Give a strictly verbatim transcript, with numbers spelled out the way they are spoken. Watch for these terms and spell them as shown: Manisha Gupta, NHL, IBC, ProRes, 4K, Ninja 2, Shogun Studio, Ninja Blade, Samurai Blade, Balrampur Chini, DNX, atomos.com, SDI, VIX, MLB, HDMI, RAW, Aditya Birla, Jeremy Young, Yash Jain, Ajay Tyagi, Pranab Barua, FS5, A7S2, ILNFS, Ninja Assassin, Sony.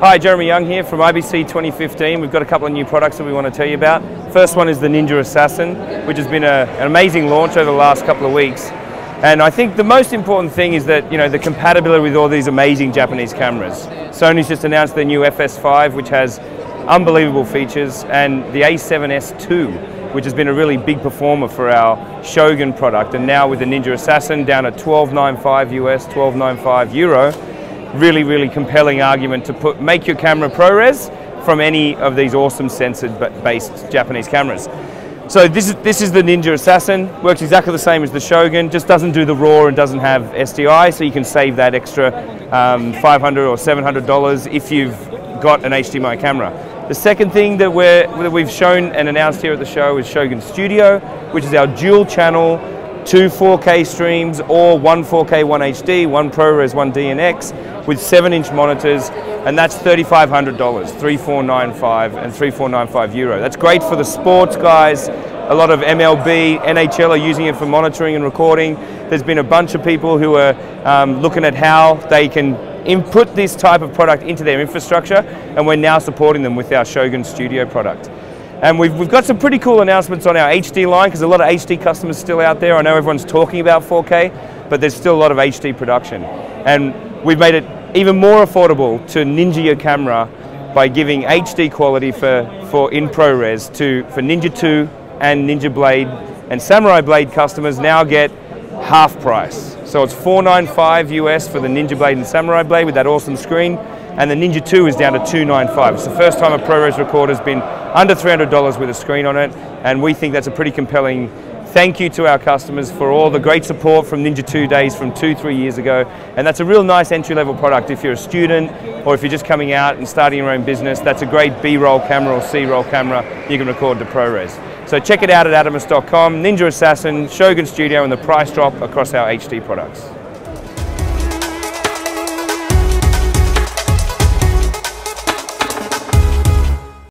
Hi, Jeremy Young here from I B C twenty fifteen. We've got a couple of new products that we want to tell you about. First one is the Ninja Assassin, which has been a, an amazing launch over the last couple of weeks. And I think the most important thing is that, you know, the compatibility with all these amazing Japanese cameras. Sony's just announced their new F S five, which has unbelievable features, and the A seven S two, which has been a really big performer for our Shogun product. And now with the Ninja Assassin down at twelve ninety-five U S, twelve ninety-five Euro, really, really compelling argument to put make your camera ProRes from any of these awesome sensor-based Japanese cameras. So this is, this is the Ninja Assassin, works exactly the same as the Shogun, just doesn't do the RAW and doesn't have S D I, so you can save that extra um, five hundred dollars or seven hundred dollars if you've got an H D M I camera. The second thing that, we're, that we've shown and announced here at the show is Shogun Studio, which is our dual channel, two four K streams, or one four K, one H D, one ProRes, one D N X, with seven inch monitors, and that's three thousand five hundred dollars, three thousand four hundred ninety-five dollars and three thousand four hundred ninety-five dollars Euro. That's great for the sports guys. A lot of M L B, N H L are using it for monitoring and recording. There's been a bunch of people who are um, looking at how they can input this type of product into their infrastructure, and we're now supporting them with our Shogun Studio product. And we've, we've got some pretty cool announcements on our H D line, because a lot of H D customers still out there. I know everyone's talking about four K, but there's still a lot of H D production. And we've made it even more affordable to ninja your camera by giving H D quality for, for in ProRes to, for Ninja two and Ninja Blade and Samurai Blade customers now get half price. So it's four ninety-five U S for the Ninja Blade and Samurai Blade with that awesome screen, and the Ninja two is down to two ninety-five. It's the first time a ProRes recorder's been under three hundred dollars with a screen on it, and we think that's a pretty compelling thank you to our customers for all the great support from Ninja two days from two, three years ago. And that's a real nice entry-level product if you're a student or if you're just coming out and starting your own business. That's a great B-roll camera or C-roll camera you can record to ProRes. So check it out at atomos dot com, Ninja Assassin, Shogun Studio, and the price drop across our H D products.